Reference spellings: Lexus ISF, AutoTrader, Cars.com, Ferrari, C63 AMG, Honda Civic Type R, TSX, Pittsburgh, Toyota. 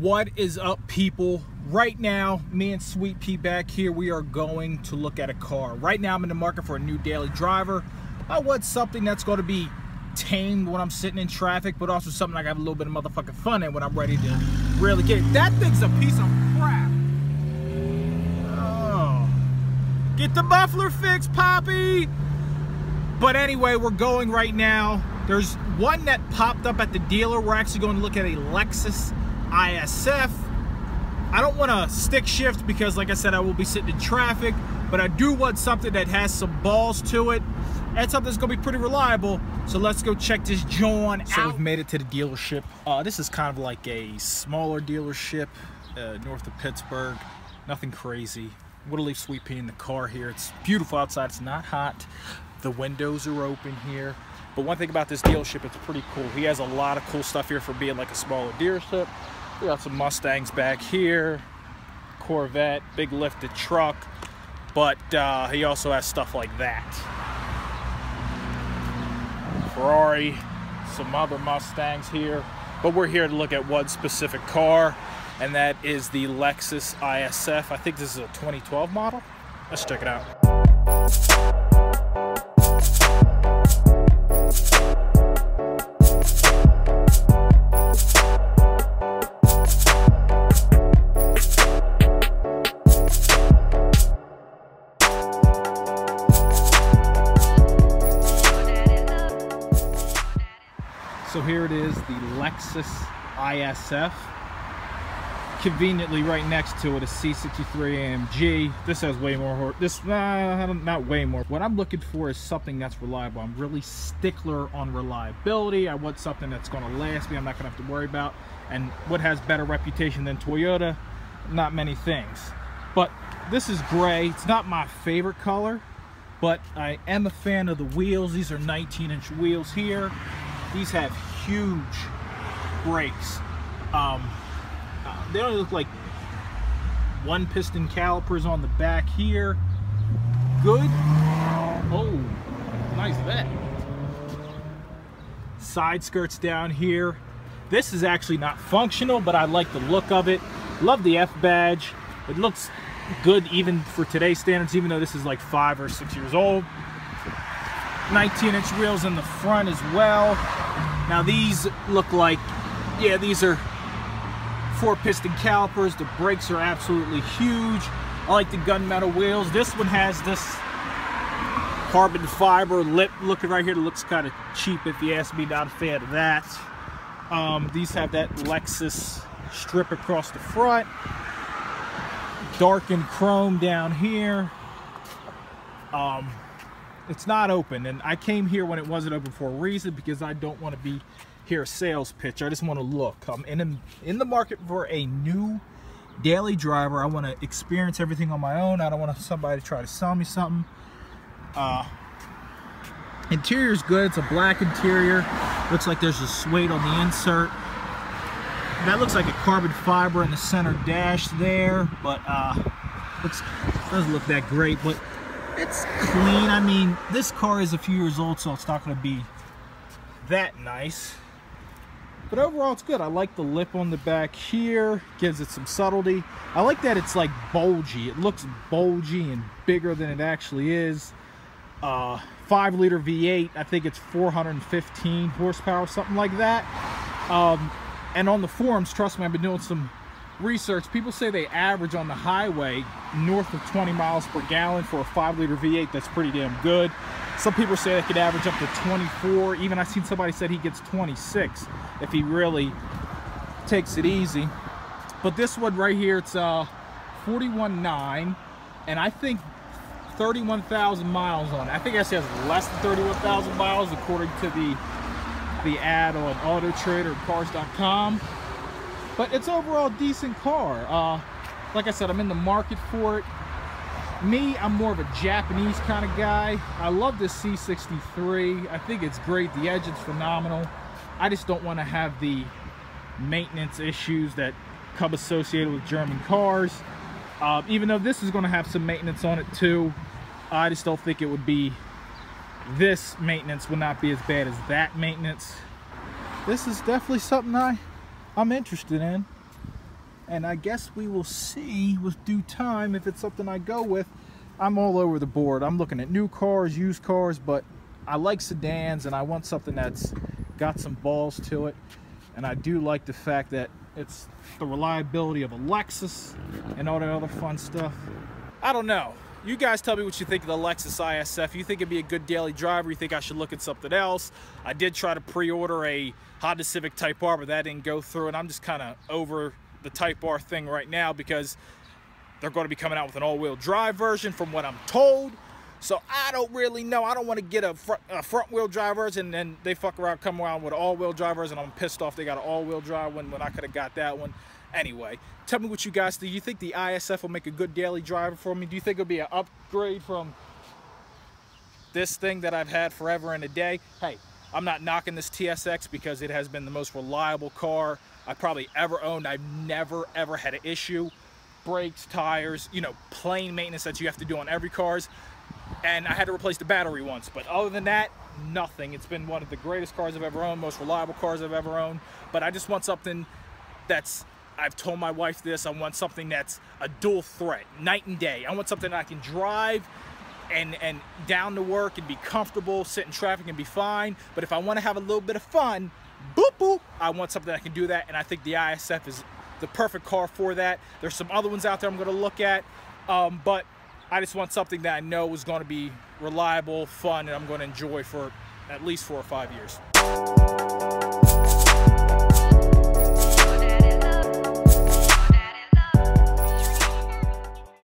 What is up, people? Right now, me and Sweet Pea back here, we are going to look at a car. Right now, I'm in the market for a new daily driver. I want something that's going to be tamed when I'm sitting in traffic, but also something I can have a little bit of motherfucking fun in when I'm ready to really get it. That thing's a piece of crap. Oh. Get the muffler fixed, Poppy! But anyway, we're going right now. There's one that popped up at the dealer. We're actually going to look at a Lexus ISF. I don't want to stick shift because, like I said, I will be sitting in traffic, but I do want something that has some balls to it and something that's gonna be pretty reliable. So let's go check this John out. So we've made it to the dealership. This is kind of like a smaller dealership north of Pittsburgh. Nothing crazy. I'm gonna leave Sweet Pea in the car here. It's beautiful outside. It's not hot. The windows are open here. But one thing about this dealership, it's pretty cool. He has a lot of cool stuff here for being like a smaller dealership. We got some Mustangs back here, Corvette, big lifted truck, but he also has stuff like that. Ferrari, some other Mustangs here, but we're here to look at one specific car, and that is the Lexus ISF. I think this is a 2012 model. Let's check it out. So here it is, the Lexus ISF. Conveniently, right next to it is C63 AMG. This has way more horse. This, not way more. What I'm looking for is something that's reliable. I'm really stickler on reliability. I want something that's going to last me. I'm not going to have to worry about. And what has better reputation than Toyota? Not many things. But this is gray. It's not my favorite color, but I am a fan of the wheels. These are 19-inch wheels here. These have huge brakes. They only look like one piston calipers on the back here. Good. Oh, nice vet. Side skirts down here. This is actually not functional, but I like the look of it. Love the F badge. It looks good even for today's standards, even though this is like 5 or 6 years old. 19-inch wheels in the front as well. Now these look like, yeah, these are four-piston calipers. The brakes are absolutely huge. I like the gunmetal wheels. This one has this carbon fiber lip looking right here that looks kind of cheap if you ask me. Not a fan of that. These have that Lexus strip across the front. Darkened chrome down here. It's not open, and I came here when it wasn't open for a reason because I don't want to be here a sales pitch. I just want to look. I'm in the market for a new daily driver. I want to experience everything on my own. I don't want somebody to try to sell me something. Interior's good. It's a black interior. Looks like there's a suede on the insert. That looks like a carbon fiber in the center dash there, but doesn't look that great, but it's clean. I mean, this car is a few years old, so it's not going to be that nice. But overall, it's good. I like the lip on the back here. Gives it some subtlety. I like that it's like bulgy. It looks bulgy and bigger than it actually is. 5-liter V8. I think it's 415 horsepower, something like that. And on the forums, trust me, I've been doing some research. People say they average on the highway north of 20 miles per gallon for a 5-liter V8. That's pretty damn good. Some people say they could average up to 24. Even I've seen somebody said he gets 26 if he really takes it easy. But this one right here, it's 41.9, and I think 31,000 miles on it. I think it actually has less than 31,000 miles according to the ad on AutoTrader and Cars.com. But it's overall a decent car. Like I said, I'm in the market for it. Me, I'm more of a Japanese kind of guy. I love this C63. I think it's great. The engine's phenomenal. I just don't want to have the maintenance issues that come associated with German cars. Even though this is going to have some maintenance on it too, I just don't think it would be, this maintenance would not be as bad as that maintenance. This is definitely something I'm interested in. and I guess we will see with due time if it's something I go with. I'm all over the board. I'm looking at new cars, used cars, but I like sedans and I want something that's got some balls to it. And I do like the fact that it's the reliability of a Lexus and all that other fun stuff. I don't know. You guys tell me what you think of the Lexus ISF. You think it'd be a good daily driver? You think I should look at something else? I did try to pre-order a Honda Civic Type R, but that didn't go through. And I'm just kind of over the Type R thing right now because they're going to be coming out with an all-wheel drive version from what I'm told. So I don't really know. I don't want to get a front-wheel drive version and then they fuck around, come around with all-wheel drivers, and I'm pissed off they got an all-wheel drive one when I could have got that one. Anyway, tell me what you guys think. Do you think the ISF will make a good daily driver for me? Do you think it'll be an upgrade from this thing that I've had forever and a day? Hey, I'm not knocking this TSX because it has been the most reliable car I probably ever owned. I've never, ever had an issue. Brakes, tires, you know, plain maintenance that you have to do on every cars. And I had to replace the battery once, but other than that, nothing. It's been one of the greatest cars I've ever owned, most reliable cars I've ever owned. But I just want something that's, I've told my wife this, I want something that's a dual threat, night and day. I want something that I can drive and down to work and be comfortable, sit in traffic and be fine. But if I want to have a little bit of fun, boop, boop, I want something that I can do that. And I think the ISF is the perfect car for that. There's some other ones out there I'm going to look at, but I just want something that I know is going to be reliable, fun, and I'm going to enjoy for at least 4 or 5 years.